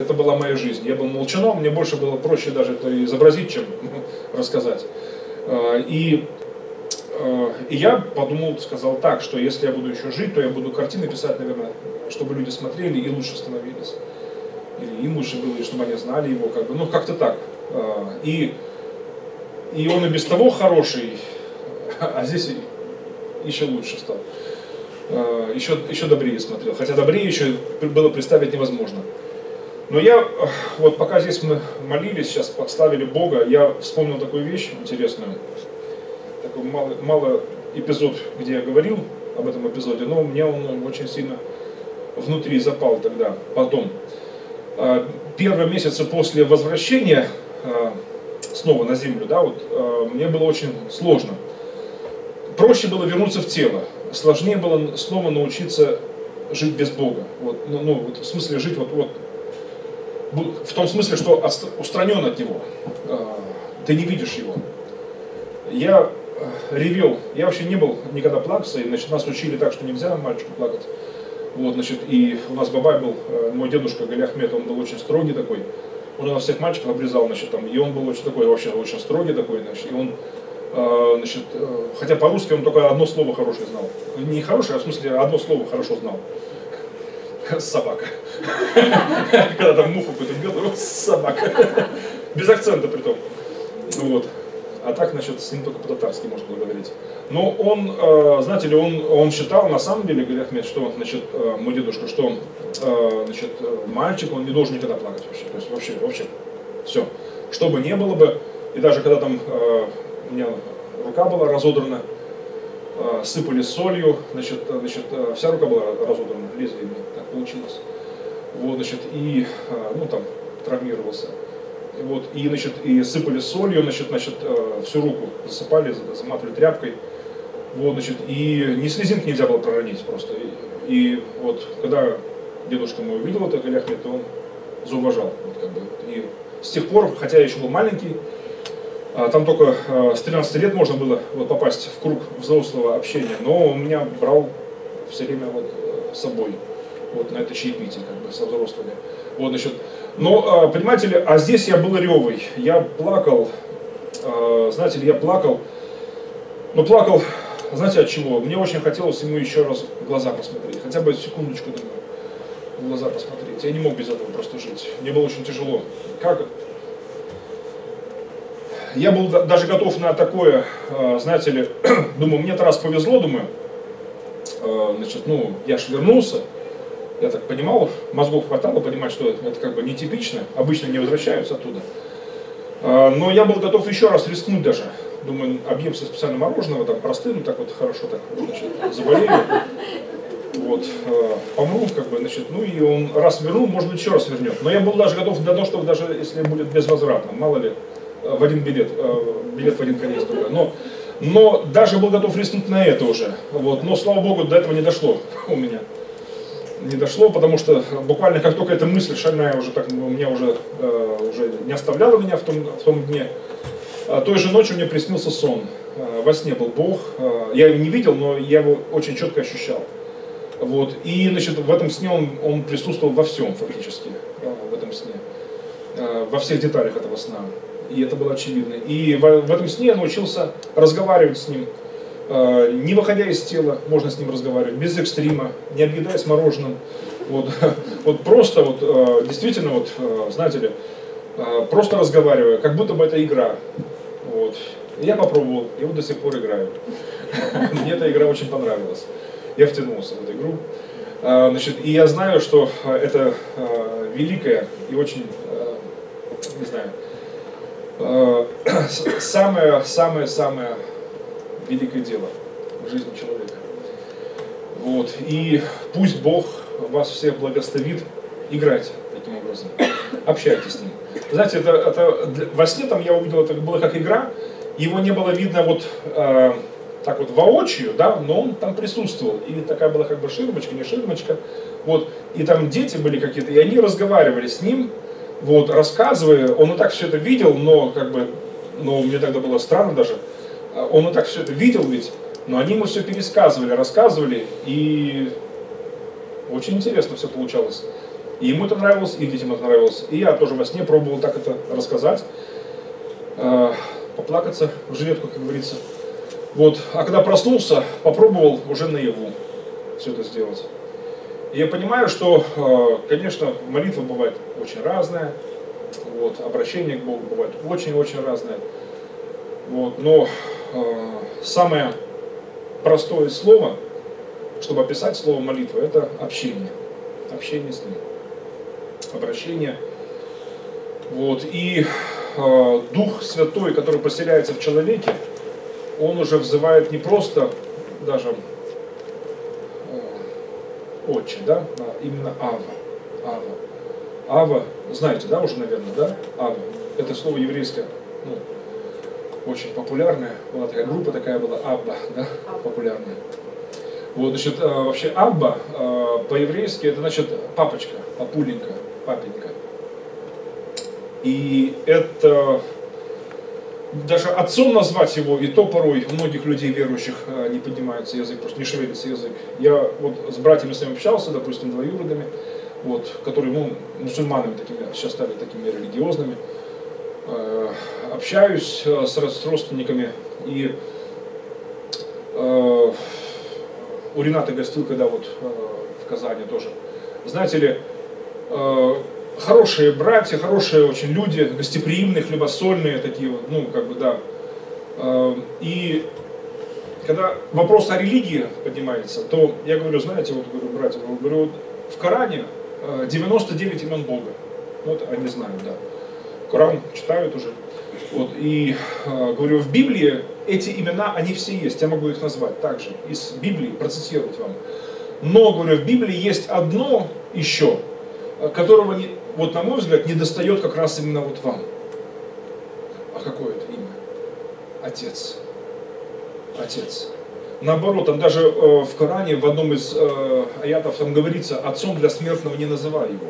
Это была моя жизнь. Я был молчаном, мне больше было проще даже это изобразить, чем рассказать. И я подумал, сказал так, что если я буду еще жить, то я буду картины писать, наверное, чтобы люди смотрели и лучше становились. Или им лучше было, и чтобы они знали его, как бы, ну как-то так. И он и без того хороший, а здесь еще лучше стал. Еще добрее смотрел, хотя добрее еще было представить невозможно. Но я, вот пока здесь мы молились, сейчас подставили Бога, я вспомнил такую вещь интересную, такой малый эпизод, где я говорил об этом эпизоде, но у меня он очень сильно внутри запал тогда, потом. Первые месяцы после возвращения снова на землю, да, вот, мне было очень сложно. Проще было вернуться в тело, сложнее было снова научиться жить без Бога, вот, ну, вот, в смысле жить вот. В том смысле, что устранен от него, ты не видишь его. Я ревел, я вообще не был никогда плаксой, значит, нас учили так, что нельзя мальчику плакать. Вот, значит, и у нас бабай был, мой дедушка Гали Ахмед, он был очень строгий такой, он у нас всех мальчиков обрезал, значит, там, и он был очень такой, вообще очень строгий такой, значит, и он, значит, хотя по-русски он только одно слово хорошее знал, не хорошее, а в смысле одно слово хорошо знал. Собака. Когда там муху какую-то бьет, собака. Без акцента при том. Вот. А так, значит, с ним только по-татарски можно было говорить. Но он, знаете ли, он считал, на самом деле, Гали Ахмед, что, значит, мой дедушка, что, значит, мальчик, он не должен никогда плакать вообще. То есть вообще, все. Что бы не было бы, и даже когда там у меня рука была разодрана, сыпали солью, значит, вся рука была разодрана лезвиями, так получилось. Вот, значит, и, ну, там, травмировался. Вот, и, значит, и сыпали солью, значит, всю руку засыпали, заматывали тряпкой. Вот, значит, и ни слезинки нельзя было проронить просто. И вот, когда дедушка мой увидел это, Гали Ахмед, то он зауважал. Вот, как бы. И с тех пор, хотя я еще был маленький, там только с 13 лет можно было вот попасть в круг взрослого общения, но он меня брал все время вот с собой, вот на это чаепитие, как бы, со взрослыми. Вот, значит, но, понимаете ли, а здесь я был ревый, я плакал, знаете ли, я плакал, но плакал, знаете, от чего? Мне очень хотелось ему еще раз в глаза посмотреть, хотя бы секундочку, думаю, в глаза посмотреть. Я не мог без этого просто жить, мне было очень тяжело. Как это? Я был даже готов на такое, знаете ли, думаю, мне-то раз повезло, думаю, значит, ну, я же вернулся, я так понимал, мозгов хватало понимать, что это как бы нетипично, обычно не возвращаются оттуда. Но я был готов еще раз рискнуть даже, думаю, объемся специально мороженого, там простым, так вот хорошо, так, значит, заболею, вот, помру, как бы, значит, ну и он раз вернул, может быть, еще раз вернет. Но я был даже готов до того, что даже если будет безвозвратно, мало ли, в один билет, билет в один конец только. Но даже был готов рискнуть на это уже. Вот. Но, слава богу, до этого не дошло у меня. Не дошло, потому что буквально как только эта мысль шальная уже так у меня уже не оставляла меня в том дне. Той же ночью мне приснился сон. Во сне был Бог. Я его не видел, но я его очень четко ощущал. Вот. И, значит, в этом сне он присутствовал во всем фактически. В этом сне. Во всех деталях этого сна. И это было очевидно. И в этом сне я научился разговаривать с ним, не выходя из тела, можно с ним разговаривать, без экстрима, не объедаясь мороженым. Вот просто, вот, действительно, вот, знаете ли, просто разговаривая, как будто бы это игра. Вот. Я попробовал, и вот до сих пор играю. Мне эта игра очень понравилась. Я втянулся в эту игру. Значит, и я знаю, что это великая и очень, не знаю, самое-самое-самое великое дело в жизни человека. Вот. И пусть Бог вас всех благословит, играйте таким образом, общайтесь с ним. Знаете, во сне там я увидел, это было как игра, его не было видно вот так вот воочию, да, но он там присутствовал. И такая была как бы ширмочка, не ширмочка. Вот. И там дети были какие-то, и они разговаривали с ним. Вот, рассказывая, он и так все это видел, но как бы, ну, мне тогда было странно даже, он и так все это видел ведь, но они ему все пересказывали, рассказывали, и очень интересно все получалось. И ему это нравилось, и детям это нравилось. И я тоже во сне пробовал так это рассказать, поплакаться в жилетку, как говорится. Вот. А когда проснулся, попробовал уже наяву все это сделать. И я понимаю, что, конечно, молитва бывает очень разная, вот, обращение к Богу бывает очень-очень разное. Вот, но самое простое слово, чтобы описать слово молитва, это общение. Общение с Ним. Обращение. Вот, и Дух Святой, который поселяется в человеке, он уже взывает не просто даже Отче, да, а именно Ава. Ава. Ава, знаете, да, уже, наверное, да? Ава. Это слово еврейское, ну, очень популярное. Была такая группа, такая была Абба, да, популярная. Вот, значит, вообще Абба по-еврейски это значит папочка, папуленька, папенька. И это... Даже отцом назвать его, и то порой у многих людей верующих не поднимается язык, просто не шевелится язык. Я вот с братьями с ними общался, допустим, двоюродными, вот, которые, ну, мусульманами такими, сейчас стали такими религиозными. Общаюсь с родственниками, и у Рената гостил, когда вот в Казани тоже. Знаете ли, хорошие братья, хорошие очень люди, гостеприимные, хлебосольные такие вот, ну, как бы, да. И когда вопрос о религии поднимается, то я говорю, знаете, вот, говорю, братья, говорю, вот в Коране 99 имен Бога. Вот они знают, да. Коран читают уже. Вот, и говорю, в Библии эти имена, они все есть, я могу их назвать также, из Библии, процитировать вам. Но, говорю, в Библии есть одно еще, которого, вот на мой взгляд, не достает как раз именно вот вам. А какое это имя? Отец. Отец. Наоборот, там даже в Коране, в одном из аятов, там говорится, отцом для смертного не называй его.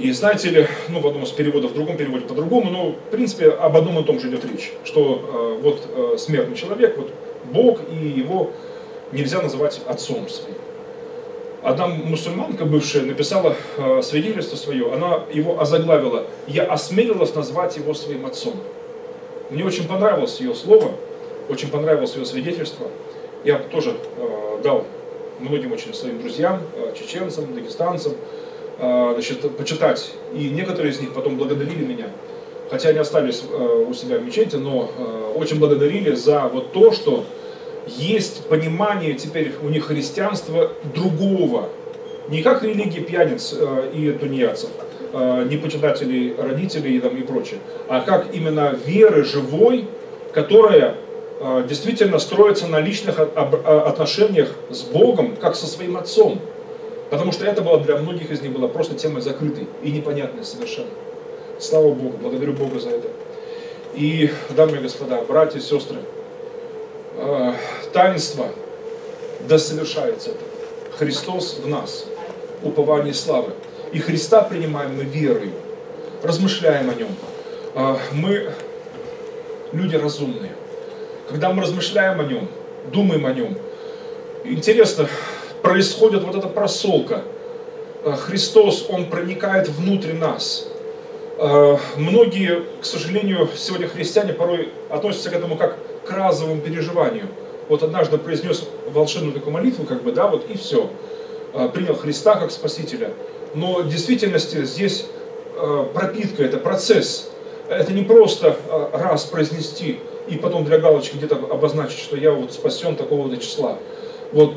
И знаете ли, ну в одном из переводов, в другом переводе по-другому, но в принципе об одном и том же идет речь, что вот смертный человек, вот Бог, и его нельзя называть отцом своим. Одна мусульманка бывшая написала свидетельство свое, она его озаглавила. Я осмелилась назвать его своим отцом. Мне очень понравилось ее слово, очень понравилось ее свидетельство. Я тоже дал многим очень своим друзьям, чеченцам, дагестанцам, значит, почитать. И некоторые из них потом благодарили меня, хотя они остались у себя в мечети, но очень благодарили за вот то, что... Есть понимание теперь у них христианства другого, не как религии пьяниц и тунеядцев, непочитателей родителей и, там, и прочее, а как именно веры живой, которая действительно строится на личных отношениях с Богом, как со своим отцом. Потому что это было для многих из них было просто темой закрытой и непонятной совершенно. Слава Богу, благодарю Бога за это. И, дамы и господа, братья и сестры, таинство, да совершается это. Христос в нас, упование славы. И Христа принимаем мы верою, размышляем о Нем. Мы люди разумные. Когда мы размышляем о Нем, думаем о Нем, интересно, происходит вот эта просолка. Христос, Он проникает внутрь нас. Многие, к сожалению, сегодня христиане порой относятся к этому как к разовому переживанию. Вот однажды произнес волшебную такую молитву, как бы, да, вот и все. Принял Христа как Спасителя. Но в действительности здесь пропитка, это процесс. Это не просто раз произнести и потом для галочки где-то обозначить, что я вот спасен такого-то числа. Вот,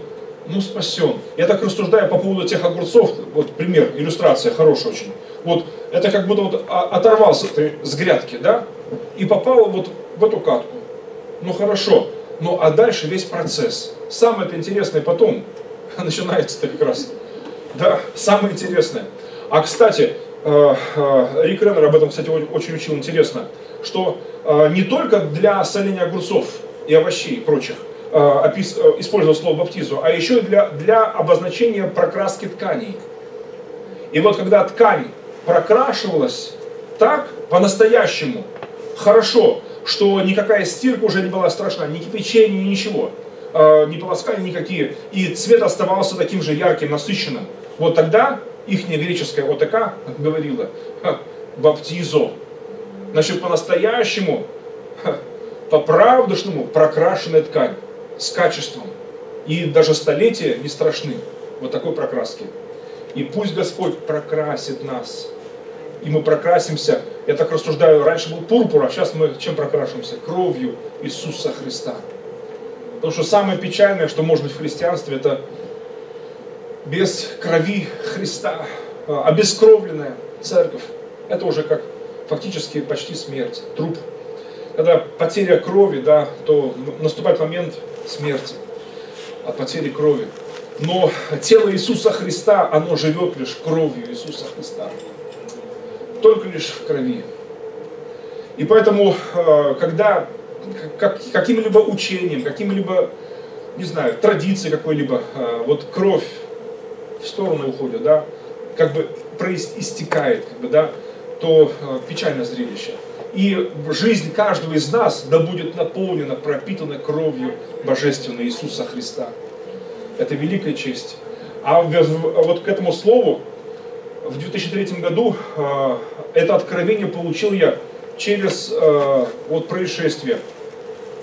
ну спасен. Я так рассуждаю по поводу тех огурцов, вот пример, иллюстрация хорошая очень. Вот это как будто вот оторвался ты с грядки, да, и попал вот в эту катку. Ну хорошо, ну а дальше весь процесс. Самое-то интересное потом начинается-то как раз. Да, самое интересное. А кстати, Рик Реннер об этом, кстати, очень учил интересно, что не только для соления огурцов и овощей и прочих использовал слово баптизу, а еще и для обозначения прокраски тканей. И вот когда ткань прокрашивалась так, по-настоящему, хорошо, что никакая стирка уже не была страшна, ни кипячение, ни ничего, ни полоскания никакие, и цвет оставался таким же ярким, насыщенным. Вот тогда ихняя лирическая ОТК говорила «баптизо». Значит, по-настоящему, по-правдушному прокрашенная ткань с качеством. И даже столетия не страшны вот такой прокраски. И пусть Господь прокрасит нас. И мы прокрасимся. Я так рассуждаю, раньше был пурпур, а сейчас мы чем прокрашиваемся? Кровью Иисуса Христа. Потому что самое печальное, что может быть в христианстве, это без крови Христа, обескровленная церковь. Это уже как фактически почти смерть, труп. Когда потеря крови, да, то наступает момент смерти от потери крови. Но тело Иисуса Христа, оно живет лишь кровью Иисуса Христа. Только лишь в крови. И поэтому, когда каким-либо учением, каким-либо, не знаю, традицией какой-либо, вот кровь в сторону уходит, да, как бы проистекает, как бы, да, то печальное зрелище. И жизнь каждого из нас, да, будет наполнена, пропитана кровью божественной Иисуса Христа. Это великая честь. А вот к этому слову в 2003 году это откровение получил я через вот происшествие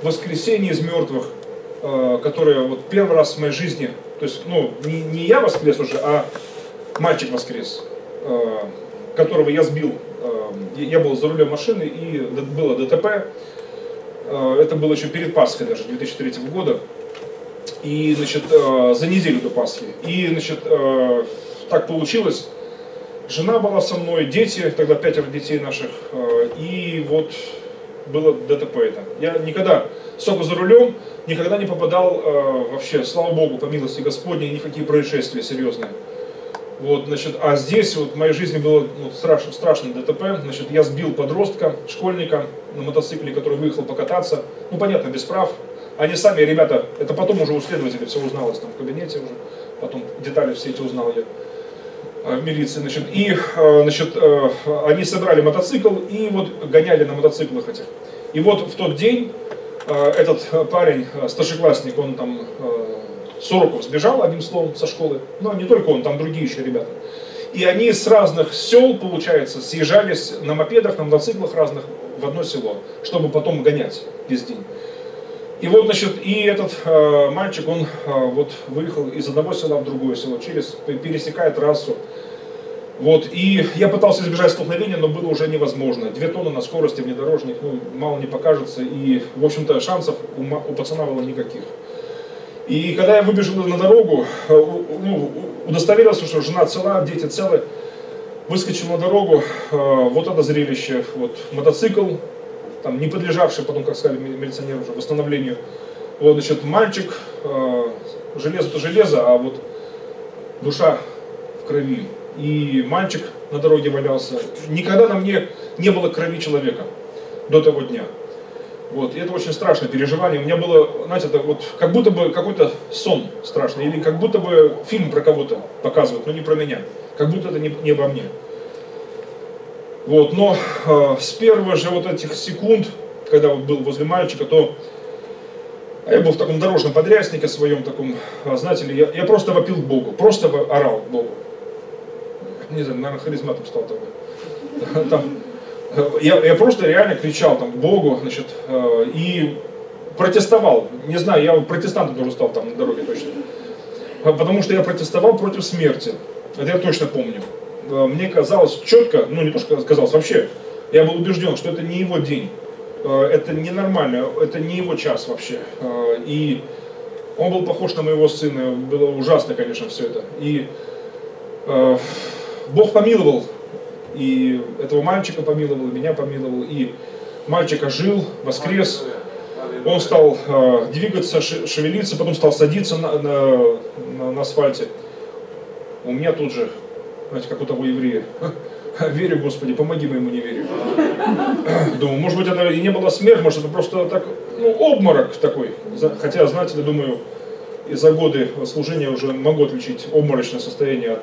воскресения из мертвых, которое вот первый раз в моей жизни, то есть, ну, не я воскрес уже, а мальчик воскрес, которого я сбил. Я был за рулем машины, и было ДТП. Это было еще перед Пасхой даже, 2003 года. И, значит, за неделю до Пасхи. И, значит, так получилось. Жена была со мной, дети, тогда 5 детей наших. И вот было ДТП это. Я никогда, столько за рулем, никогда не попадал вообще, слава Богу, по милости Господней, ни в какие происшествия серьезные. Вот, значит, а здесь вот в моей жизни было, ну, страшное ДТП. Значит, я сбил подростка, школьника на мотоцикле, который выехал покататься. Ну, понятно, без прав. Они сами, ребята, это потом уже у следователя все узналось там в кабинете уже, потом детали все эти узнал я в милиции, значит, и, значит, они собрали мотоцикл и вот гоняли на мотоциклах этих. И вот в тот день этот парень, старшеклассник, он там с уроков сбежал, одним словом, со школы, но не только он, там другие еще ребята. И они с разных сел, получается, съезжались на мопедах, на мотоциклах разных в одно село, чтобы потом гонять весь день. И вот, значит, и этот мальчик, он вот выехал из одного села в другое село, пересекая трассу. Вот, и я пытался избежать столкновения, но было уже невозможно. 2 тонны на скорости внедорожник, ну, мало не покажется, и, в общем-то, шансов у пацана было никаких. И когда я выбежал на дорогу, ну, удостоверился, что жена цела, дети целы, выскочил на дорогу, вот это зрелище, вот, мотоцикл, там, не подлежавший потом, как сказали милиционеры, уже восстановлению. Вот, значит, мальчик, железо-то железо, а вот душа в крови. И мальчик на дороге валялся. Никогда на мне не было крови человека до того дня. Вот, и это очень страшное переживание. У меня было, знаете, это вот как будто бы какой-то сон страшный, или как будто бы фильм про кого-то показывают, но не про меня. Как будто это не обо мне. Вот, но с первых же вот этих секунд, когда вот был возле мальчика, то я был в таком дорожном подряснике своем, таком, знаете ли, я просто вопил к Богу, просто орал к Богу. Не знаю, наверное, харизматом стал такой. Там, я просто реально кричал там, к Богу, значит, и протестовал. Не знаю, я протестантом тоже стал там на дороге точно. Потому что я протестовал против смерти. Это я точно помню. Мне казалось четко, ну не то, что казалось, вообще, я был убежден, что это не его день, это ненормально, это не его час вообще. И он был похож на моего сына, было ужасно, конечно, все это. И Бог помиловал, и этого мальчика помиловал, и меня помиловал, и мальчик ожил, воскрес, он стал двигаться, шевелиться, потом стал садиться на асфальте. У меня тут же... Знаете, как у того еврея. Верю, Господи, помоги моему неверию. Думаю, может быть, это и не была смерть, может, это просто так, ну, обморок такой. Хотя, знаете, я думаю, и за годы служения уже могу отличить обморочное состояние от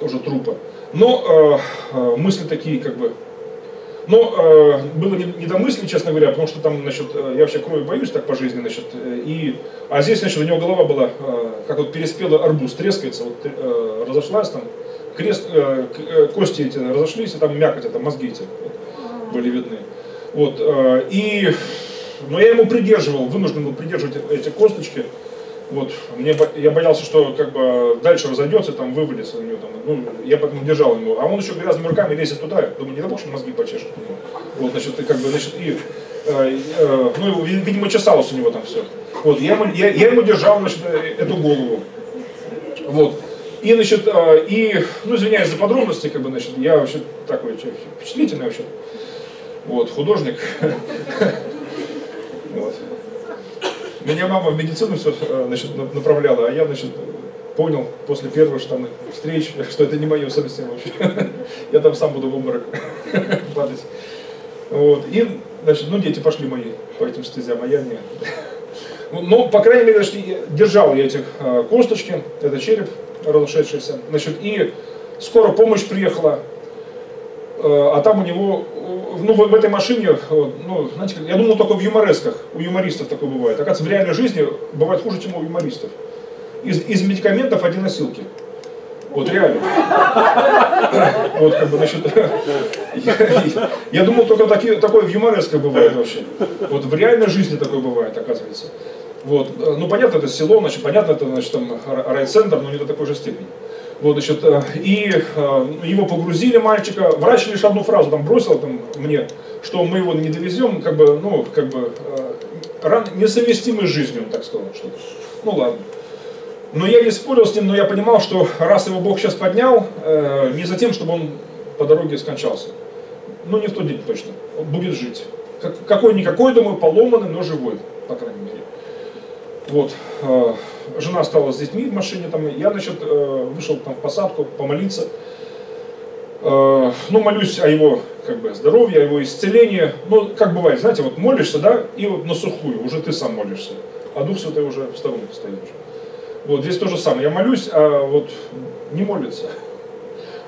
уже трупа. Но мысли такие, как бы, Но было не до мысли, честно говоря, потому что там, значит, я вообще крови боюсь так по жизни, значит, а здесь, значит, у него голова была, как вот переспелый арбуз, трескается, вот разошлась там, кости эти разошлись, и там мякоть, там мозги эти вот, были видны. Вот, но я ему придерживал, вынужден был придерживать эти косточки. Вот, я боялся, что как бы дальше разойдется, там вывалится у него, там, ну, я поэтому держал его, а он еще грязными руками лезет туда, думаю, не дай бог, что мозги почешет. Вот, значит, как бы, значит, ну, видимо, чесалось у него там все. Вот, я ему держал, значит, эту голову. Вот, и, значит, ну, извиняюсь за подробности, как бы, значит, я вообще такой впечатлительный вообще, вот, художник. Меня мама в медицину все, значит, направляла, а я, значит, понял после первой встреч, что это не мое совсем вообще. Я там сам буду в обморок падать. Вот. И, значит, ну дети пошли мои по этим стезям, а я нет. Но, по крайней мере, значит, держал я эти косточки, это череп разошедшийся. Значит, и скоро помощь приехала, а там у него... Ну, в этой машине, ну, знаете, я думал только в юморесках, у юмористов такое бывает. Оказывается, в реальной жизни бывает хуже, чем у юмористов. Из медикаментов одни носилки. Вот реально. Вот как бы, значит, я думал только такое в юморесках бывает вообще. Вот в реальной жизни такое бывает, оказывается. Вот, ну, понятно, это село, значит, понятно, это, значит, там райцентр, но не до такой же степени. Вот, значит, и его погрузили, мальчика, врач лишь одну фразу там бросил там, мне, что мы его не довезем, как бы, ну, как бы, несовместимой с жизнью, он так сказал, что-то. Ну ладно. Но я не спорил с ним, но я понимал, что раз его Бог сейчас поднял, не за тем, чтобы он по дороге скончался. Ну, не в тот день точно, он будет жить. Какой-никакой, думаю, поломанный, но живой, по крайней мере. Вот. Жена осталась с детьми в машине, там, я, значит, вышел там в посадку помолиться. Ну, молюсь о его, как бы, здоровье, о его исцелении. Ну, как бывает, знаете, вот молишься, да, и вот на сухую, уже ты сам молишься, а Дух Святой уже в сторонке стоит уже. Вот, здесь то же самое, я молюсь, а вот не молится.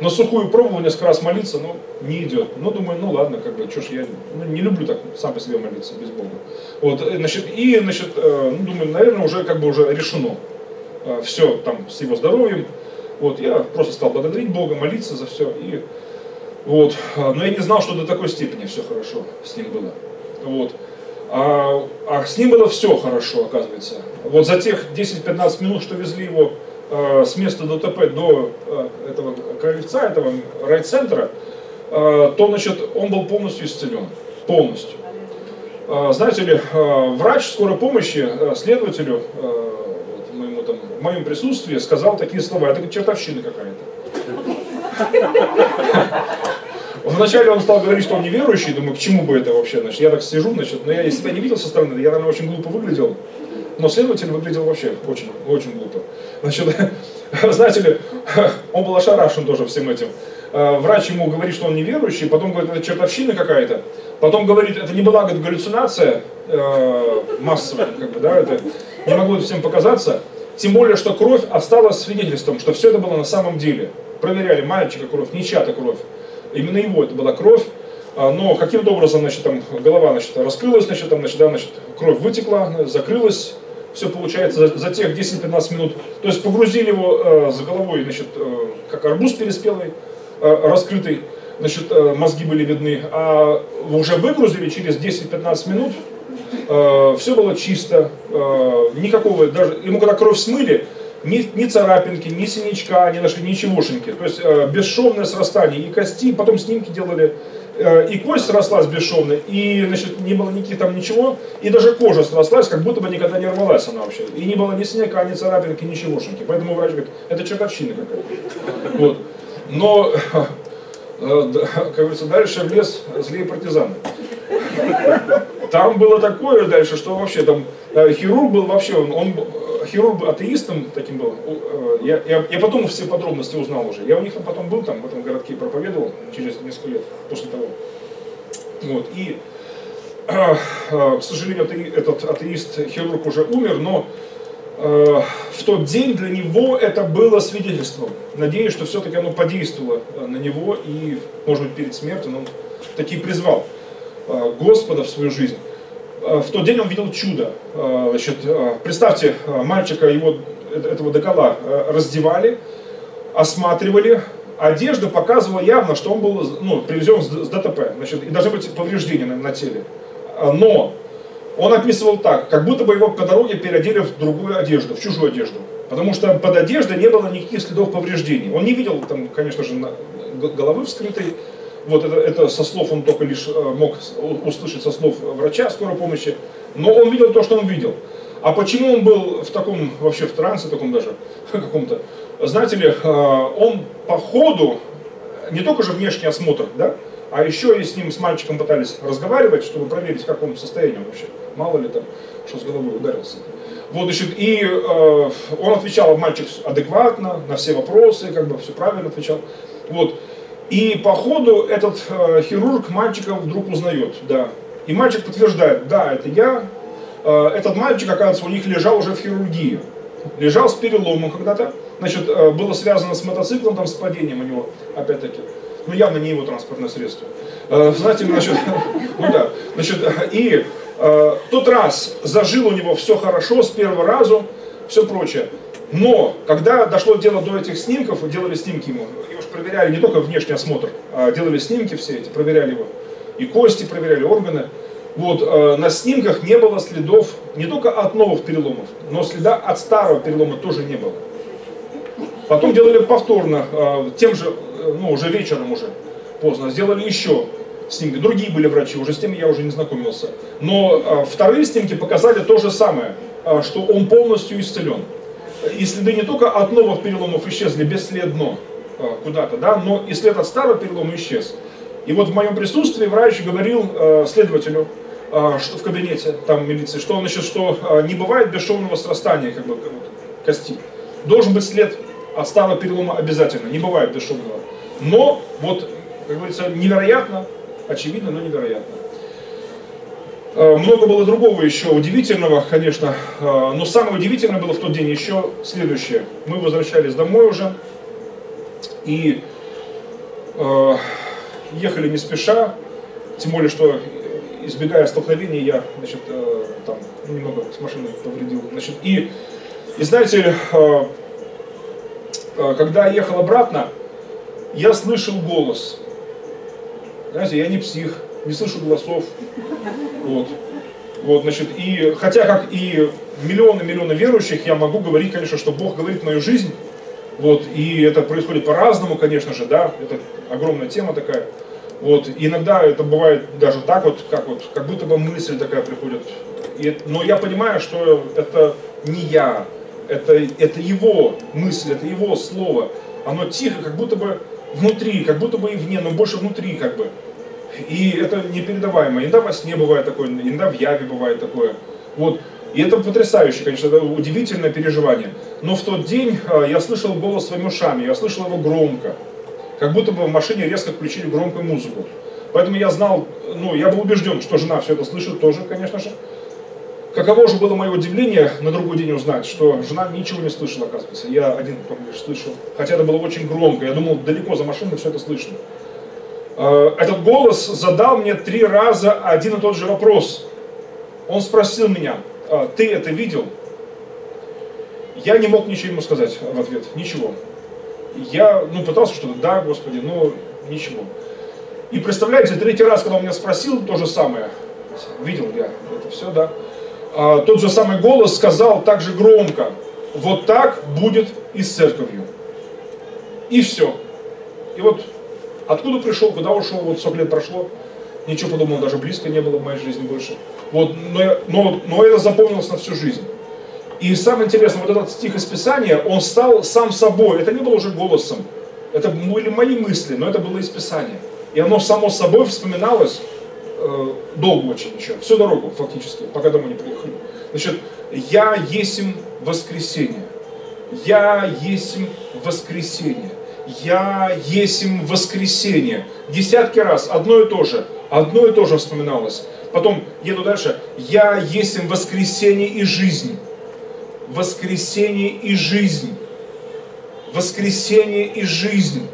На сухую пробовал несколько раз молиться, но не идет. Ну, думаю, ну ладно, как бы, что ж я, ну, не люблю так сам по себе молиться, без Бога. Вот, значит, ну, думаю, наверное, уже как бы уже решено все там с его здоровьем. Вот, я просто стал благодарить Бога, молиться за все. И, вот, но я не знал, что до такой степени все хорошо с ним было. Вот. А с ним было все хорошо, оказывается. Вот за тех 10-15 минут, что везли его с места ДТП до этого крыльца, этого райцентра, то, значит, он был полностью исцелен. Полностью. Знаете ли, врач скорой помощи следователю, вот, моему, там, в моем присутствии, сказал такие слова. Это чертовщина какая-то. Вначале он стал говорить, что он неверующий. Думаю, к чему бы это вообще? Значит, я так сижу, значит, но я себя не видел со стороны, я, наверное, очень глупо выглядел. Но следователь выглядел вообще очень, очень глупо. Значит, знаете ли, он был ошарашен тоже всем этим. Врач ему говорит, что он неверующий, потом говорит, это чертовщина какая-то. Потом говорит, это не была галлюцинация массовая, как бы, да, это не могло всем показаться. Тем более, что кровь осталась свидетельством, что все это было на самом деле. Проверяли мальчика кровь, не чья-то кровь. Именно его это была кровь. Но каким-то образом, значит, там голова, значит, раскрылась, значит, там, значит, да, значит, кровь вытекла, закрылась. Все получается за тех 10-15 минут. То есть погрузили его за головой, значит, как арбуз переспелый, раскрытый, значит, мозги были видны. А уже выгрузили через 10-15 минут, все было чисто, никакого, даже ему когда кровь смыли, ни царапинки, ни синячка, не нашли ничегошеньки. То есть бесшовное срастание и кости, потом снимки делали. И кость срослась бесшовно, и, значит, не было никаких там ничего, и даже кожа срослась, как будто бы никогда не рвалась она вообще. И не было ни синяка, ни царапинки, ничегошеньки. Поэтому врач говорит, это чертовщина какая-то. Вот. Но, как говорится, дальше в лес злее партизаны. Там было такое дальше, что вообще там хирург был вообще, он хирург атеистом таким был. Я потом все подробности узнал уже. Я у них там потом был, там в этом городке проповедовал через несколько лет после того. Вот. И, к сожалению, этот атеист-хирург уже умер, но в тот день для него это было свидетельством. Надеюсь, что все-таки оно подействовало на него, и, может быть, перед смертью он таки призвал Господа в свою жизнь. В тот день он видел чудо. Значит, представьте, мальчика, его, этого докола, раздевали, осматривали. Одежда показывала явно, что он был привезен с ДТП. Значит, и должны быть повреждения на теле. Но он описывал так, как будто бы его по дороге переодели в другую одежду, в чужую одежду. Потому что под одеждой не было никаких следов повреждений. Он не видел, там, конечно же, головы вскрытой. Вот это со слов, он только лишь мог услышать со слов врача скорой помощи. Но он видел то, что он видел. А почему он был в таком, вообще в трансе таком даже, каком-то? Знаете ли, он по ходу, не только же внешний осмотр, да, а еще и с ним, с мальчиком пытались разговаривать, чтобы проверить, в каком состоянии он вообще. Мало ли там, что с головой ударился. Вот, значит, и он отвечал, мальчик, адекватно, на все вопросы, как бы все правильно отвечал. Вот. И по ходу этот хирург мальчика вдруг узнает, да. И мальчик подтверждает, да, это я. Этот мальчик, оказывается, у них лежал уже в хирургии. Лежал с переломом когда-то. Значит, было связано с мотоциклом, там, с падением у него, опять-таки. Ну, явно не его транспортное средство. Знаете, значит, ну да. Значит, и тот раз зажило у него все хорошо, с первого раза, все прочее. Но, когда дошло дело до этих снимков, делали снимки ему, и уж проверяли не только внешний осмотр, а делали снимки все эти, проверяли его. И кости проверяли, органы. Вот, на снимках не было следов не только от новых переломов, но следа от старого перелома тоже не было. Потом делали повторно, тем же, ну, уже вечером, уже поздно, сделали еще снимки. Другие были врачи, уже с теми я уже не знакомился. Но вторые снимки показали то же самое, что он полностью исцелен. И следы не только от новых переломов исчезли бесследно куда-то, да, но и след от старого перелома исчез. И вот в моем присутствии врач говорил следователю, что в кабинете там милиции, что он еще, что не бывает бесшовного срастания, как бы, кости. Должен быть след от старого перелома обязательно, не бывает бесшовного. Но вот, как говорится, невероятно, очевидно, но невероятно. Много было другого еще удивительного, конечно, но самое удивительное было в тот день еще следующее. Мы возвращались домой уже и ехали не спеша, тем более, что, избегая столкновений, я, значит, там немного с машиной повредил. Значит, и знаете, когда я ехал обратно, я слышал голос. Знаете, я не псих, не слышу голосов. Вот. Вот, значит, и хотя, как и миллионы верующих, я могу говорить, конечно, что Бог говорит в мою жизнь. Вот, и это происходит по-разному, конечно же, да, это огромная тема такая. Вот, и иногда это бывает даже так вот, как будто бы мысль такая приходит. И, но я понимаю, что это не я, это его мысль, это его слово. Оно тихо, как будто бы внутри, как будто бы и вне, но больше внутри, как бы. И это непередаваемо. Иногда во сне бывает такое, иногда в яве бывает такое. Вот. И это потрясающе, конечно, это удивительное переживание. Но в тот день я слышал голос своими ушами, я слышал его громко. Как будто бы в машине резко включили громкую музыку. Поэтому я знал, ну, я был убежден, что жена все это слышит тоже, конечно же. Каково же было мое удивление на другой день узнать, что жена ничего не слышала, оказывается. Я один только лишь слышал. Хотя это было очень громко, я думал, далеко за машиной все это слышно. Этот голос задал мне 3 раза один и тот же вопрос. Он спросил меня: ты это видел? Я не мог ничего ему сказать в ответ, ничего. Я, ну, пытался что-то, да, Господи, но ничего. И представляете, 3-й раз, когда он меня спросил то же самое, видел я это все, да, тот же самый голос сказал так же громко: вот так будет и с церковью. И все. И вот откуда пришел, куда ушел, вот 40 лет прошло, ничего подобного даже близко не было в моей жизни больше. Вот, но это запомнилось на всю жизнь. И самое интересное, вот этот стих из Писания, он стал сам собой. Это не было уже голосом, это были мои мысли, но это было из Писания. И оно само собой вспоминалось долго очень еще, всю дорогу фактически, пока домой не приехали. Значит, я есмь воскресение, я есмь воскресение. Я есмь воскресенье. Десятки раз одно и то же вспоминалось. Потом еду дальше. Я есмь воскресенье и жизнь. Воскресенье и жизнь. Воскресенье и жизнь.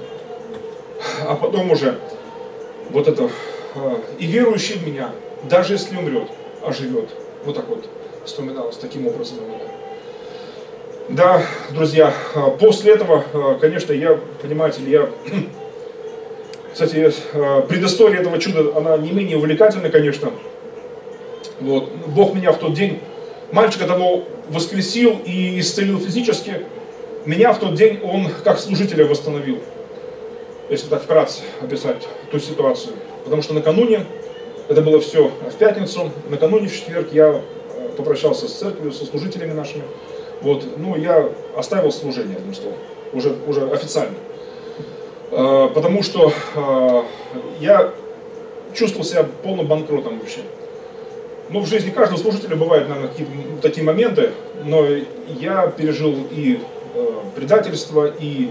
А потом уже вот это и верующий в меня, даже если умрет, оживет. Вот так вот вспоминалось, таким образом. Да, друзья, после этого, конечно, я, понимаете ли, я... Кстати, предыстория этого чуда, она не менее увлекательна, конечно. Вот. Бог меня в тот день, мальчика того воскресил и исцелил физически. Меня в тот день он как служителя восстановил. Если так вкратце описать ту ситуацию. Потому что накануне, это было все в пятницу, накануне в четверг я попрощался с церковью, со служителями нашими. Вот. Ну, я оставил служение, одним словом, уже официально. Потому что я чувствовал себя полным банкротом вообще. Ну, в жизни каждого служителя бывают, наверное, такие моменты, но я пережил и предательство, и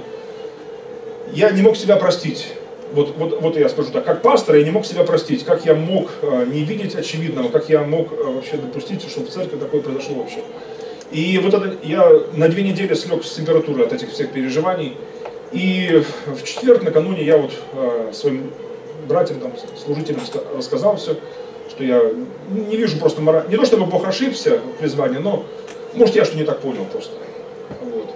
я не мог себя простить. Вот я скажу так, как пастор я не мог себя простить, как я мог не видеть очевидного, как я мог вообще допустить, что в церкви такое произошло вообще. И вот это, я на 2 недели слег с температуры от этих всех переживаний. И в четверг накануне я вот своим братьям, там, служителям рассказал все, что я не вижу просто морально. Не то чтобы Бог ошибся в призвании, но может я что не так понял просто. Вот.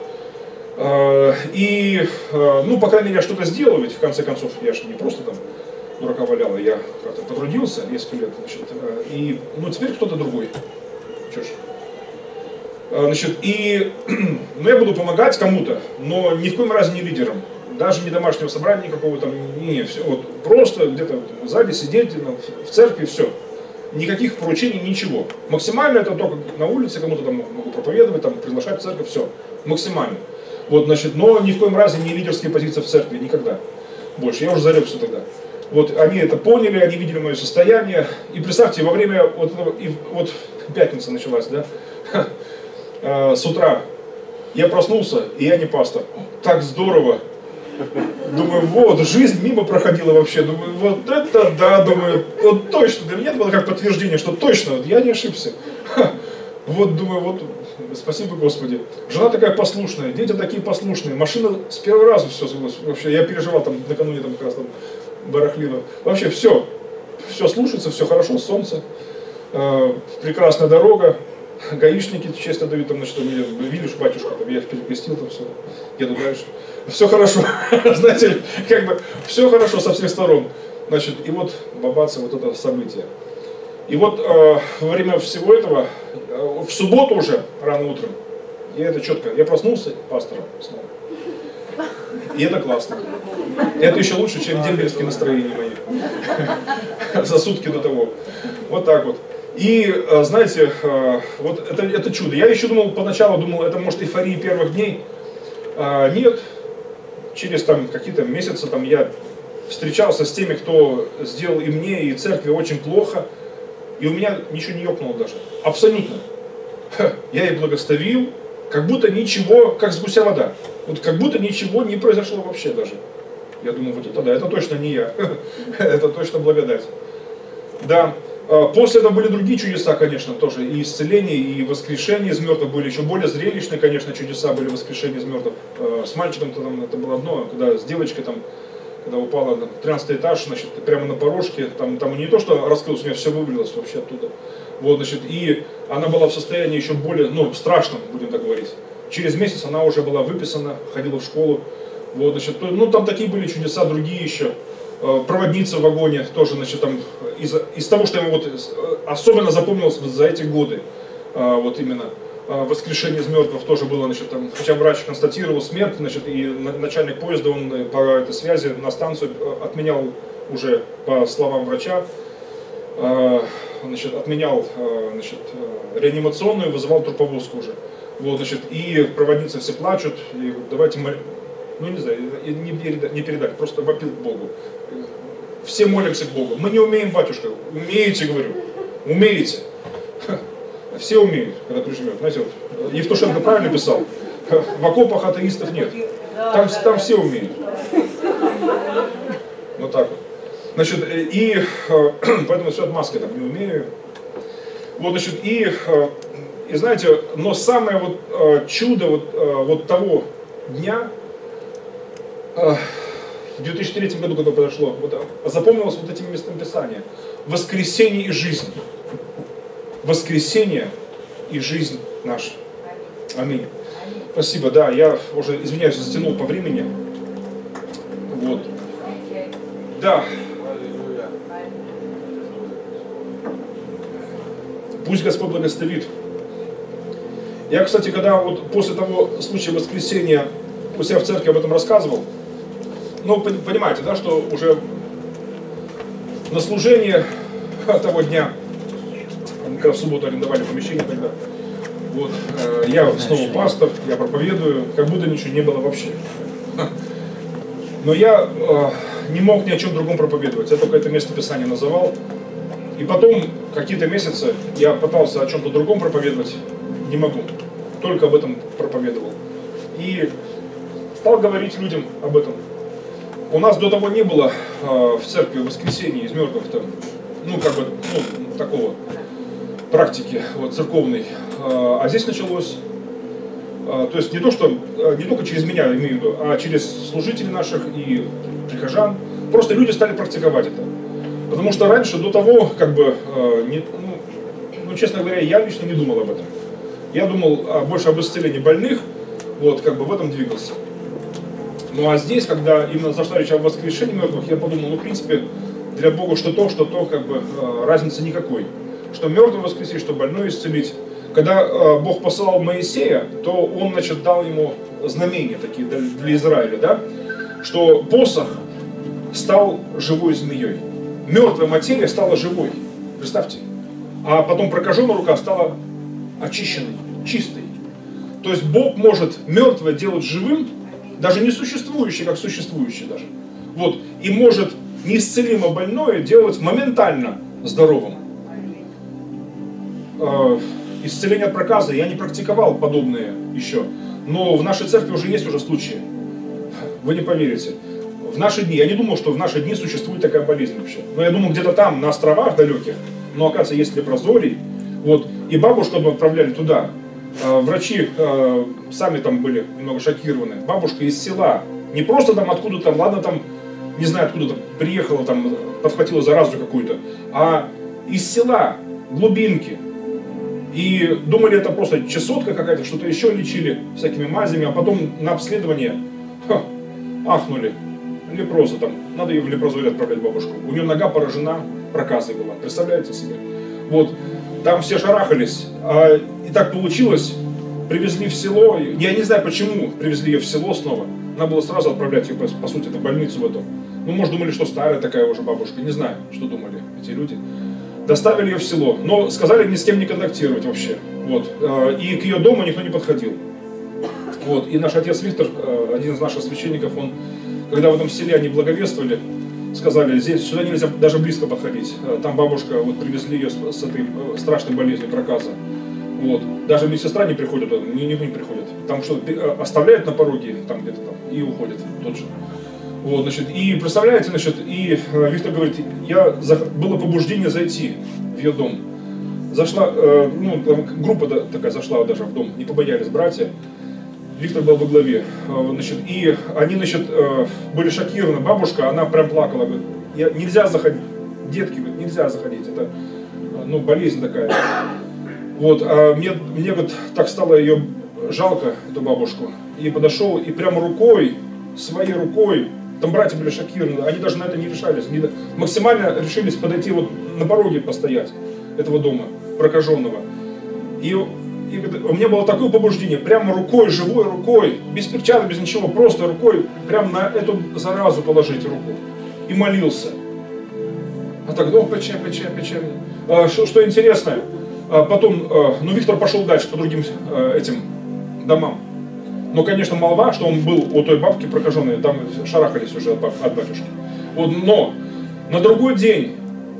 И, ну, по крайней мере, я что-то сделал, ведь в конце концов я же не просто там дурака валял, я как-то потрудился несколько лет, значит, и, ну, теперь кто-то другой. Чё ж. Значит, и, ну, я буду помогать кому-то, но ни в коем разе не лидером, даже не домашнего собрания никакого там, не, все, вот, просто где-то в зале сидеть, в церкви, все, никаких поручений, ничего. Максимально это только на улице кому-то там могу проповедовать, там, приглашать в церковь, все, максимально. Вот, значит, но ни в коем разе не лидерские позиции в церкви, никогда больше, я уже зарекся тогда. Вот, они это поняли, они видели мое состояние, и представьте, во время, вот пятница началась, да, с утра я проснулся, и я не пастор. Так здорово. Думаю, вот, жизнь мимо проходила вообще. Думаю, вот это да, думаю, вот точно. Для меня это было как подтверждение, что точно, вот, я не ошибся. Ха. Вот, думаю, вот, спасибо Господи. Жена такая послушная, дети такие послушные. Машина с первого раза все сбылось. Вообще, я переживал там накануне там как раз там барахлило. Вообще все. Все слушается, все хорошо, солнце. Прекрасная дорога. Гаишники честно дают, там, значит, видишь, батюшка, там, я перекрестил, там все, еду дальше. Все хорошо, знаете, как бы, все хорошо со всех сторон. Значит, и вот бабаца, вот это событие. И вот во время всего этого, в субботу уже, рано утром, я это четко, я проснулся пастором снова. И это классно. Это еще лучше, чем дембельские настроения мои. За сутки до того. Вот так вот. И, знаете, вот это чудо. Я еще думал, поначалу думал, это может эйфория первых дней. Нет. Через там какие-то месяцы там я встречался с теми, кто сделал и мне, и церкви очень плохо. И у меня ничего не ёкнуло даже. Абсолютно. Я ей благословил, как будто ничего, как с гуся вода. Вот как будто ничего не произошло вообще даже. Я думаю, вот это да, это точно не я. Это точно благодать. Да. После этого были другие чудеса, конечно, тоже, и исцеление, и воскрешение из мертвых были, еще более зрелищные, конечно, чудеса были, воскрешение из мертвых. С мальчиком-то там это было одно, когда с девочкой там, когда упала на 13 этаж, значит, прямо на порожке, там не то, что раскрылось, у меня все вывалилось вообще оттуда. Вот, значит, и она была в состоянии еще более, ну, страшном, будем так говорить. Через месяц она уже была выписана, ходила в школу. Вот, значит, ну, там такие были чудеса, другие еще. Проводница в вагоне тоже, значит, там, из того, что я вот особенно запомнилось вот за эти годы, вот именно воскрешение из мертвых тоже было, значит, там, хотя врач констатировал смерть, значит, и начальник поезда, он по этой связи на станцию отменял уже, по словам врача, значит, отменял, значит, реанимационную, вызывал труповозку уже. Вот, значит, и проводницы все плачут, и давайте, ну, не знаю, не передать, просто вопил к Богу. Все молимся к Богу. Мы не умеем, батюшка. Умеете, говорю. Умеете. Все умеют, когда прижмет. Знаете, вот, Евтушенко правильно писал? В окопах атеистов нет. Там все умеют. Вот так вот. Значит, и поэтому все от маски там не умею. Вот, значит, и знаете, но самое вот чудо вот того дня, В 2003 году, когда подошло, вот, запомнилось вот этим местом Писания. Воскресение и жизнь. Воскресение и жизнь наша. Аминь. Спасибо, да, я уже, извиняюсь, затянул по времени. Вот. Да. Пусть Господь благословит. Я, кстати, когда вот после того случая воскресения у себя в церкви об этом рассказывал, ну, понимаете, да, что уже на служение того дня, когда в субботу арендовали помещение тогда, вот, я снова пастор, я проповедую, как будто ничего не было вообще. Но я не мог ни о чем другом проповедовать, я только это место Писания называл. И потом, какие-то месяцы, я пытался о чем-то другом проповедовать, не могу. Только об этом проповедовал. И стал говорить людям об этом. У нас до того не было в церкви в воскресенье из мертвых-то, ну, как бы, ну, такого практики вот, церковной. А здесь началось, то есть не то, что, не только через меня, имею в виду, а через служителей наших и прихожан. Просто люди стали практиковать это. Потому что раньше, до того, как бы, честно говоря, я лично не думал об этом. Я думал больше об исцелении больных, вот, как бы в этом двигался. Ну а здесь, когда именно зашла речь о воскрешении мертвых, я подумал, ну, в принципе, для Бога что то, как бы, разницы никакой. Что мертвый воскресить, что больной исцелить. Когда Бог посылал Моисея, то он, значит, дал ему знамения такие для Израиля, да, что посох стал живой змеей. Мертвая материя стала живой, представьте. А потом прокаженная рука стала очищенной, чистой. То есть Бог может мертвое делать живым, даже несуществующее, как существующее даже. Вот. И может неисцелимо больное делать моментально здоровым. Исцеление от проказа я не практиковал подобные еще. Но в нашей церкви уже есть уже случаи. Вы не поверите. В наши дни, я не думал, что в наши дни существует такая болезнь вообще. Но я думал, где-то там, на островах далеких, но, оказывается, есть лепрозорий. Вот. И бабушку отправляли туда. Врачи сами там были немного шокированы. Бабушка из села, не просто там откуда там, ладно там, не знаю откуда там, приехала там, подхватила заразу какую-то, а из села, глубинки. И думали, это просто чесотка какая-то, что-то еще лечили всякими мазями, а потом на обследование ахнули. Лепроза там, надо ее в лепрозорий отправлять бабушку. У нее нога поражена проказой была, представляете себе? Вот, там все шарахались, и так получилось, привезли в село, я не знаю почему привезли ее в село снова, надо было сразу отправлять ее, по сути, в больницу в эту. Ну, может, думали, что старая такая уже бабушка, не знаю, что думали эти люди. Доставили ее в село, но сказали ни с кем не контактировать вообще, вот, и к ее дому никто не подходил. Вот, и наш отец Виктор, один из наших священников, он... Когда в этом селе они благовествовали, сказали, здесь сюда нельзя даже близко подходить. Там бабушка, вот привезли ее с этой страшной болезнью проказа. Вот. Даже медсестра не приходит, никто не приходит. Там что-то оставляют на пороге, там где-то там, и уходит тот же. Вот, значит, и представляете, значит, и Виктор говорит, было побуждение зайти в ее дом. Зашла, ну, там группа такая зашла даже в дом, не побоялись братья. Виктор был во главе, значит, и они, значит, были шокированы. Бабушка, она прям плакала, говорит, нельзя заходить, детки, говорит, нельзя заходить, это, ну, болезнь такая. Вот, а мне вот так стало ее жалко, эту бабушку, и подошел, и прям рукой, своей рукой, там братья были шокированы, они даже на это не решались, они максимально решились подойти вот на пороге постоять этого дома прокаженного. И у меня было такое побуждение, прямо рукой, живой рукой, без перчаток, без ничего, просто рукой, прямо на эту заразу положить руку. И молился. А так, ну, печально. Что интересно, потом, ну, Виктор пошел дальше по другим этим домам. Но, конечно, молва, что он был у той бабки прокаженной, там шарахались уже от батюшки. Вот, но на другой день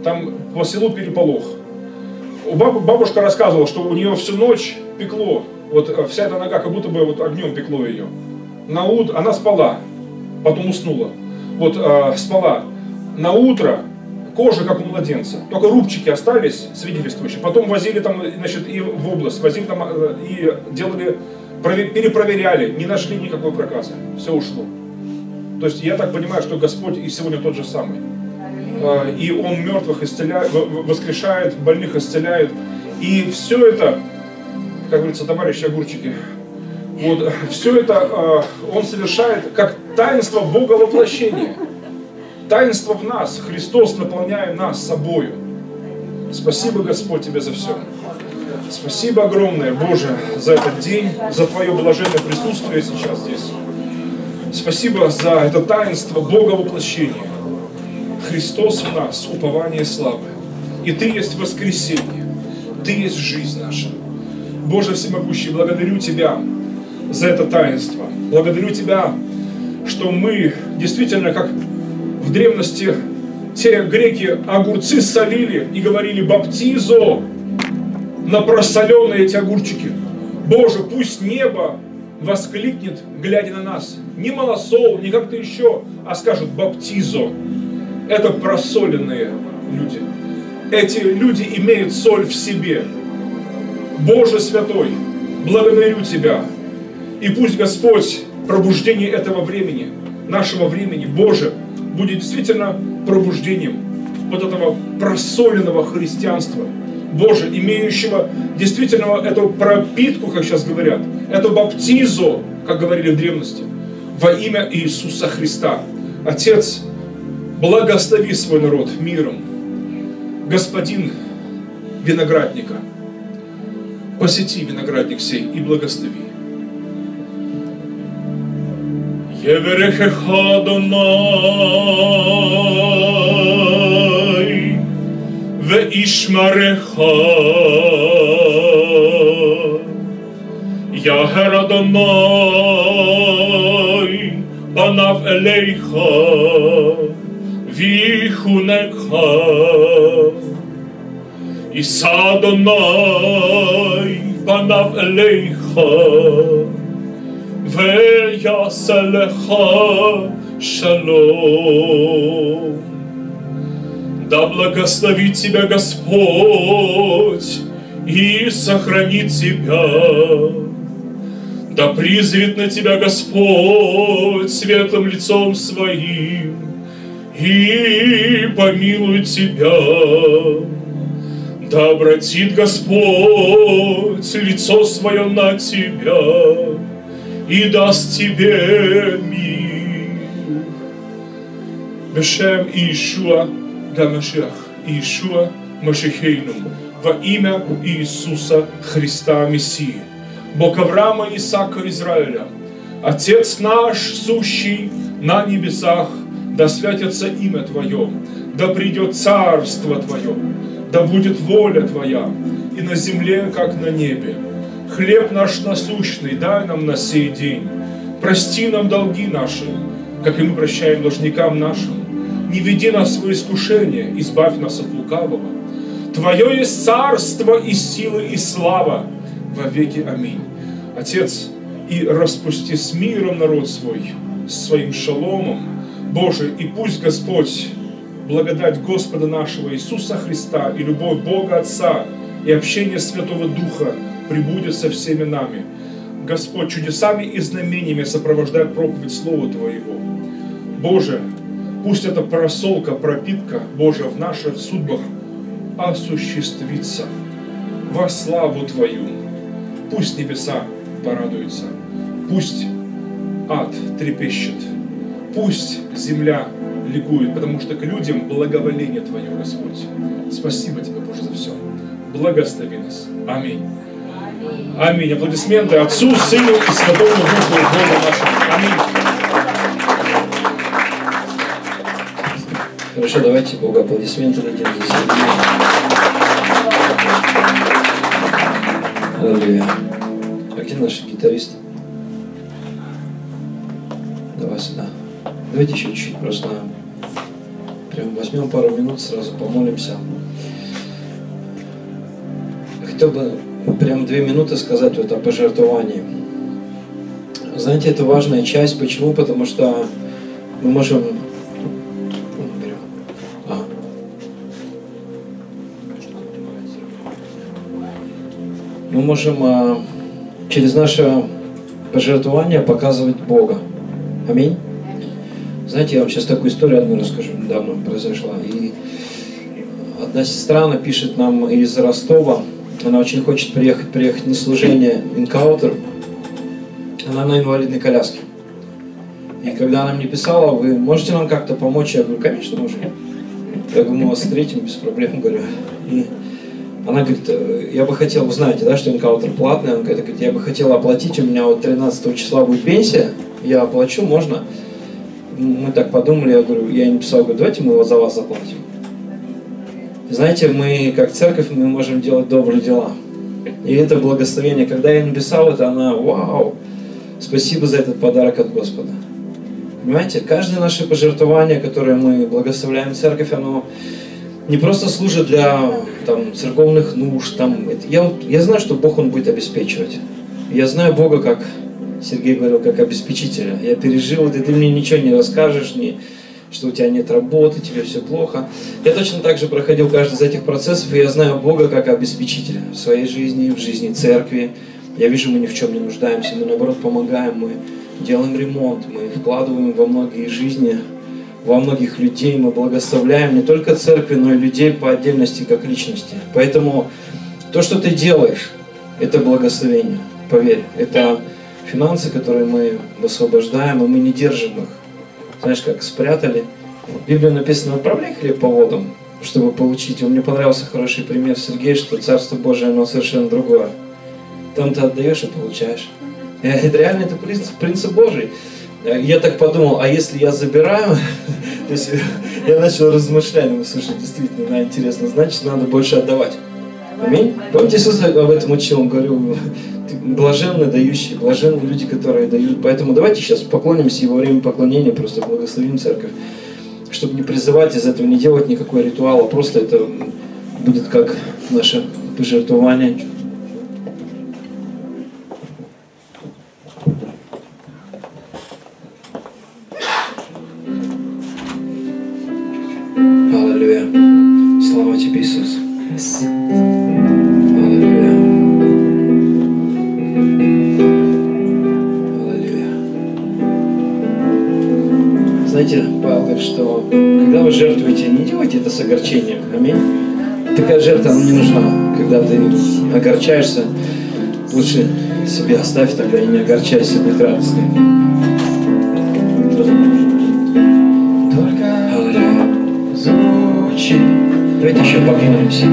там по селу переполох. Бабушка рассказывала, что у нее всю ночь пекло, вот вся эта нога, как будто бы вот огнем пекло ее. На утро она спала, потом уснула, вот спала. На утро кожа как у младенца, только рубчики остались свидетельствующие. Потом возили там, значит, и в область, возили там и делали, перепроверяли, не нашли никакой проказа, все ушло. То есть я так понимаю, что Господь и сегодня тот же самый. И Он мертвых исцеляет, воскрешает, больных исцеляет. И все это, как говорится, товарищи огурчики, вот, все это Он совершает как таинство Бога воплощения. Таинство в нас. Христос, наполняя нас собою. Спасибо, Господь, Тебе за все. Спасибо огромное, Боже, за этот день, за Твое блаженное присутствие сейчас здесь. Спасибо за это таинство Бога воплощения. Христос в нас, упование славы. И Ты есть воскресение. Ты есть жизнь наша. Боже всемогущий, благодарю Тебя за это таинство. Благодарю Тебя, что мы действительно, как в древности те греки огурцы солили и говорили «баптизо» на просоленные эти огурчики. Боже, пусть небо воскликнет, глядя на нас. Не малосол, не как-то еще, а скажут «баптизо». Это просоленные люди. Эти люди имеют соль в себе. Боже святой, благодарю Тебя. И пусть, Господь, пробуждение этого времени, нашего времени, Боже, будет действительно пробуждением вот этого просоленного христианства, Боже, имеющего действительно эту пропитку, как сейчас говорят, эту баптизу, как говорили в древности, во имя Иисуса Христа. Отец, благослови свой народ миром. Господин виноградника, посети виноградник сей и благослови. Еверехеха Донай, веишмареха, Яхера Донай, панав элейха, вихунекха, Иса Донай, панав элейха, ויעשה לך שלום. Да благословит тебя Господь и сохранит тебя. Да призрит на тебя Господь светлым лицом своим и помилует тебя. Да обратит Господь лицо свое на тебя и даст тебе мир. Бешем Иешуа га-Машиах, Иешуа Машихейну, во имя Иисуса Христа Мессии, Бог Авраама, Исаака, Израиля, Отец наш, сущий на небесах, да святится имя Твое, да придет царство Твое, да будет воля Твоя и на земле, как на небе. Хлеб наш насущный дай нам на сей день. Прости нам долги наши, как и мы прощаем должникам нашим. Не веди нас в искушение, избавь нас от лукавого. Твое есть царство и сила и слава во веки. Аминь. Отец, и распусти с миром народ свой, с своим шаломом. Боже, и пусть Господь, благодать Господа нашего Иисуса Христа и любовь Бога Отца и общение Святого Духа прибудет со всеми нами. Господь, чудесами и знамениями сопровождай проповедь Слова Твоего. Боже, пусть эта просолка, пропитка, Боже, в наших судьбах осуществится во славу Твою. Пусть небеса порадуются, пусть ад трепещет, пусть земля ликует, потому что к людям благоволение Твое, Господь. Спасибо Тебе, Боже, за все. Благослови нас. Аминь. Аминь. Аплодисменты Отцу, Сыну и Святому Духу, Богу нашему. Аминь. Хорошо, давайте Богу аплодисменты дадим за себя. Аллилуйя. А где наши гитаристы? Давай сюда. Давайте еще чуть-чуть просто прям возьмем пару минут, сразу помолимся. Хотел бы прям 2 минуты сказать вот о пожертвовании. Знаете, это важная часть. Почему? Потому что мы можем... Мы можем через наше пожертвование показывать Бога. Аминь. Знаете, я вам сейчас такую историю одну расскажу, недавно произошла. И одна сестра, она пишет нам из Ростова, она очень хочет приехать на служение «Инкаутер». Она на инвалидной коляске. И когда она мне писала, вы можете нам как-то помочь? Я говорю, конечно, можем. Я говорю, мы вас встретим, без проблем, говорю. И она говорит, я бы хотела, вы знаете, да, что «Инкаутер» платный, она говорит, я бы хотела оплатить, у меня вот 13 числа будет пенсия, я оплачу, можно? Мы так подумали, я говорю, я ей написал, говорю, давайте мы его за вас заплатим. Знаете, мы, как церковь, мы можем делать добрые дела. И это благословение. Когда я написал это, она, вау, спасибо за этот подарок от Господа. Понимаете, каждое наше пожертвование, которое мы благословляем церковь, оно не просто служит для там, церковных нужд. Там, я знаю, что Бог, Он будет обеспечивать. Я знаю Бога, как Сергей говорил, как обеспечителя. Я пережил, и ты мне ничего не расскажешь, не... что у тебя нет работы, тебе все плохо. Я точно так же проходил каждый из этих процессов, и я знаю Бога как обеспечителя в своей жизни, в жизни церкви. Я вижу, мы ни в чем не нуждаемся, мы наоборот помогаем, мы делаем ремонт, мы вкладываем во многие жизни, во многих людей, мы благословляем не только церкви, но и людей по отдельности, как личности. Поэтому то, что ты делаешь, это благословение, поверь. Это финансы, которые мы высвобождаем, и мы не держим их. Знаешь, как спрятали. В Библии написано, отправляй хлеб по водам, чтобы получить. Мне понравился хороший пример Сергея, что Царство Божие, оно совершенно другое. Там ты отдаешь и получаешь. Это реально, это принцип Божий. Я так подумал, а если я забираю, то есть я начал размышлять, ну, слушай, действительно, интересно, значит, надо больше отдавать. Аминь. Помните, Иисус об этом учил, он говорил, блаженны дающие, блаженны люди, которые дают. Поэтому давайте сейчас поклонимся, и во время поклонения просто благословим церковь, чтобы не призывать, из этого не делать никакой ритуала, просто это будет как наше пожертвование. Аллилуйя. Слава тебе, Иисус. Аллилуйя. Знаете, Павел говорит, что когда вы жертвуете, не делайте это с огорчением. Аминь. Такая жертва нам не нужна. Когда ты огорчаешься, лучше себе оставь тогда и не огорчайся, будь радостным. Только аллилуйя звучит. Давайте еще поклонимся.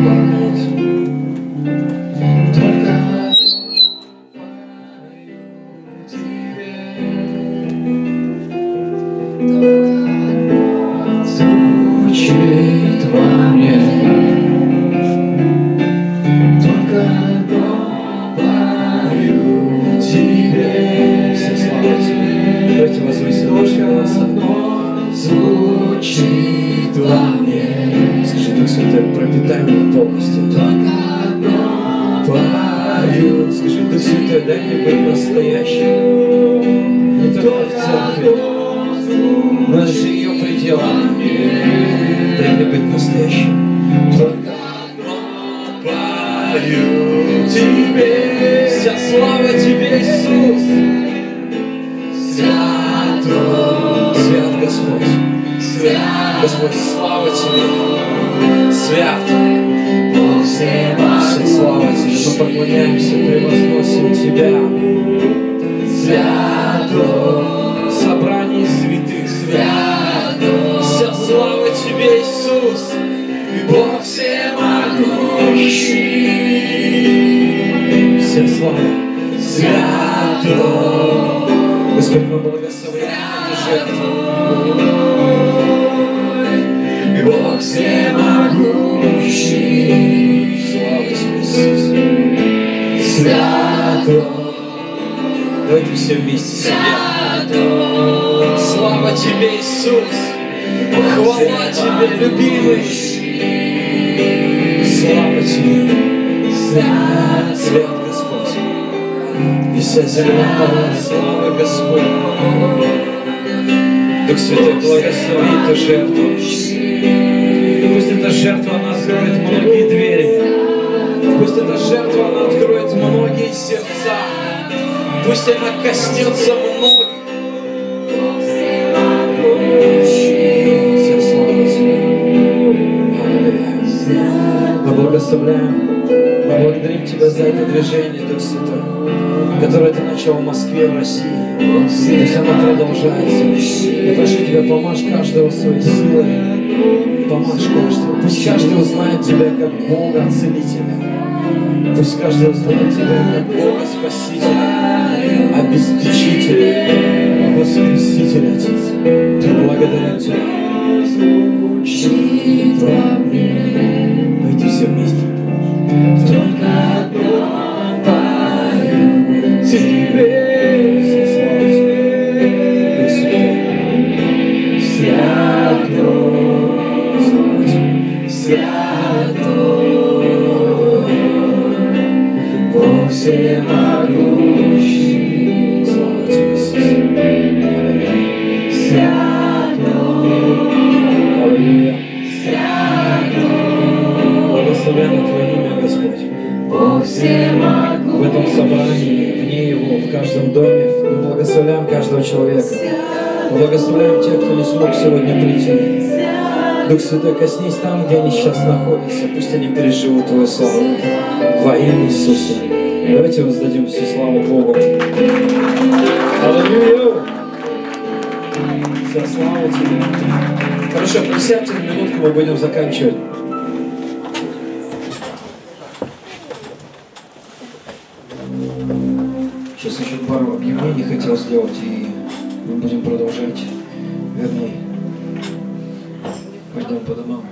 Пусть она коснется многих. благословляем. Мы благодарим Тебя за это движение, Дух Святой, которое Ты начал в Москве, в России. Здесь оно продолжается. Я прошу Тебя, помажь каждого своей силой. Помажь каждого. Пусть каждый узнает Тебя как Бога Целителя. Пусть каждый узнает Тебя как Бога Спасителя, Обеспечителя, Воскресителя, Отец. Ты благодарен Тебя. Пойди все вместе. Только одно пою Тебе, Святой, Святой, Бог всемогущий, Святой, Святой, благословенно Твое имя, Господь. Бог всемогущий. В этом собрании, вне его, в каждом доме мы благословляем каждого человека. Мы благословляем тех, кто не смог сегодня прийти. Дух Святой, коснись там, где они сейчас находятся. Пусть они переживут Твою славу. Во имя Иисуса. Давайте воздадим всю славу Богу. Аллилуйя! Вся слава Тебе. Хорошо, присядьте на минутку, мы будем заканчивать. Сейчас еще пару объявлений хотел сделать, и мы будем продолжать. Вернее, пойдем по домам.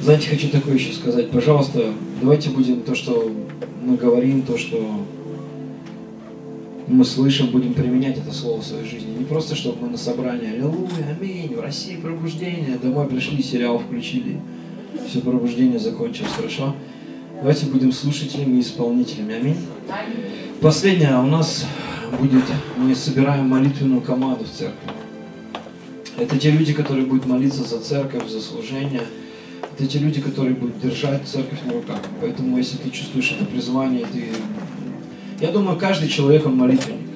Знаете, хочу такое еще сказать. Пожалуйста, давайте будем то, что мы говорим, то, что мы слышим, будем применять это слово в своей жизни. Не просто, чтобы мы на собрании «Аллилуйя, аминь, в России пробуждение», домой пришли, сериал включили, все пробуждение закончилось, хорошо? Давайте будем слушателями и исполнителями. Аминь. Последнее у нас будет, мы собираем молитвенную команду в церкви. Это те люди, которые будут молиться за церковь, за служение. Это те люди, которые будут держать церковь на руках. Поэтому, если ты чувствуешь это призвание, ты... Я думаю, каждый человек, он молитвенник.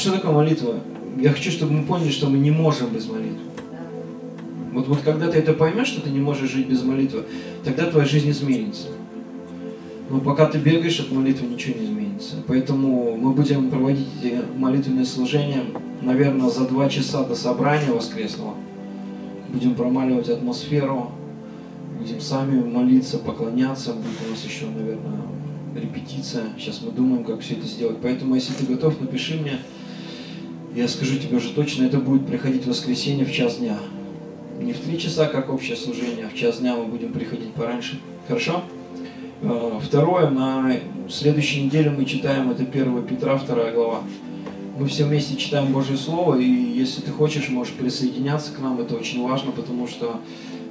Что такое молитва? Я хочу, чтобы мы поняли, что мы не можем без молитвы. Вот когда ты это поймешь, что ты не можешь жить без молитвы, тогда твоя жизнь изменится. Но пока ты бегаешь от молитвы, ничего не изменится. Поэтому мы будем проводить молитвенные служения, наверное, за 2 часа до собрания воскресного. Будем промаливать атмосферу, будем сами молиться, поклоняться. Будет у нас еще, наверное, репетиция. Сейчас мы думаем, как все это сделать. Поэтому, если ты готов, напиши мне. Я скажу тебе уже точно, это будет приходить в воскресенье в час дня. Не в 3 часа, как общее служение, а в час дня мы будем приходить пораньше. Хорошо? Второе, на следующей неделе мы читаем, это 1 Петра, 2 глава. Мы все вместе читаем Божье Слово, и если ты хочешь, можешь присоединяться к нам, это очень важно, потому что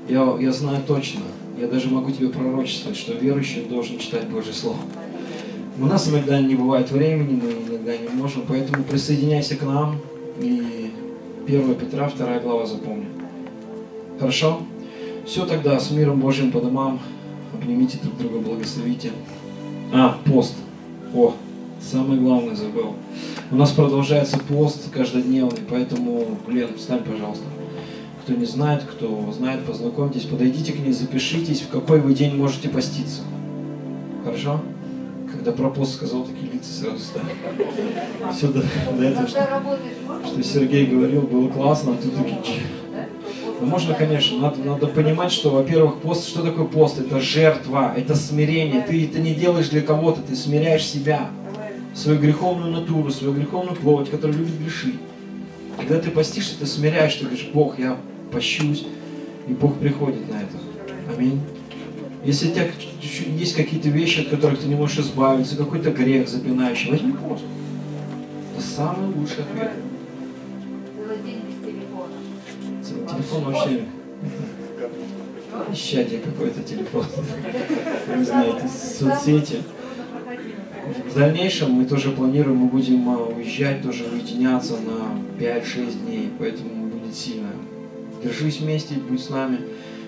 я знаю точно, я даже могу тебе пророчествовать, что верующий должен читать Божье Слово. У нас иногда не бывает времени, мы иногда не можем, поэтому присоединяйся к нам, и 1 Петра, 2 глава запомни. Хорошо? Все тогда, с миром Божьим по домам. Обнимите друг друга, благословите. Пост. Самое главное забыл. У нас продолжается пост каждодневный, поэтому, Лен, встань, пожалуйста. Кто не знает, кто знает, познакомьтесь, подойдите к ней, запишитесь, в какой вы день можете поститься. Хорошо? Когда про пост сказал, такие лица сразу стали. Сюда, до этого, что Сергей говорил, было классно, а тут такие... Ну, можно, конечно, надо понимать, что, во-первых, пост, что такое пост? Это жертва, это смирение. Ты это не делаешь для кого-то, ты смиряешь себя, свою греховную натуру, свою греховную плоть, которая любит грешить. Когда ты постишь, ты смиряешь, ты говоришь: Бог, я пощусь, и Бог приходит на это. Аминь. Если у тебя есть какие-то вещи, от которых ты не можешь избавиться, какой-то грех запинающий, возьми пост. Это самый лучший ответ. Телефон вообще... Исчадие какой-то телефон. Вы знаете, соцсети. В дальнейшем мы тоже планируем, мы будем уезжать, тоже уединяться на 5-6 дней. Поэтому будет сильно. Держись вместе, будь с нами.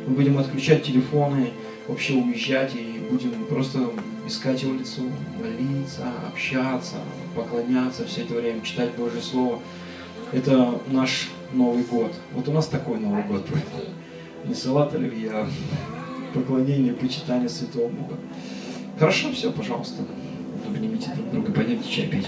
Мы будем отключать телефоны, вообще уезжать и будем просто искать его лицо, молиться, общаться, поклоняться все это время, читать Божье Слово. Это наш Новый год. Вот у нас такой Новый год. Не салат оливье, а поклонение, почитание святого Бога. Хорошо, все, пожалуйста. Обнимите друг друга, пойдемте чай пить.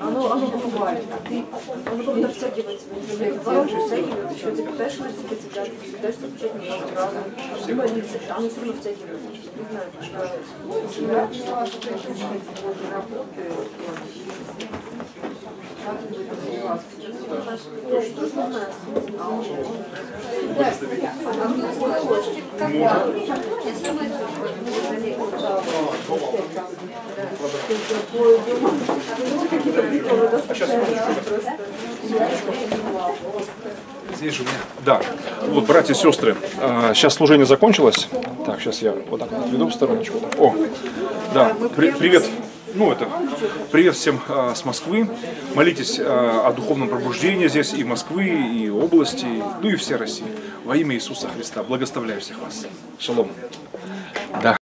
Оно побывает, а ты оно втягивается, еще ты пытаешься включать немного разом, в больнице, а оно все равно втягивается. Не знаю, что я начала здесь же у меня. Да, вот, братья и сестры, сейчас служение закончилось. Так, сейчас я вот так отведу в стороночку. О, да, привет. Ну, это привет всем с Москвы. Молитесь о духовном пробуждении здесь и Москвы, и области, ну и всей России. Во имя Иисуса Христа. Благословляю всех вас. Шалом.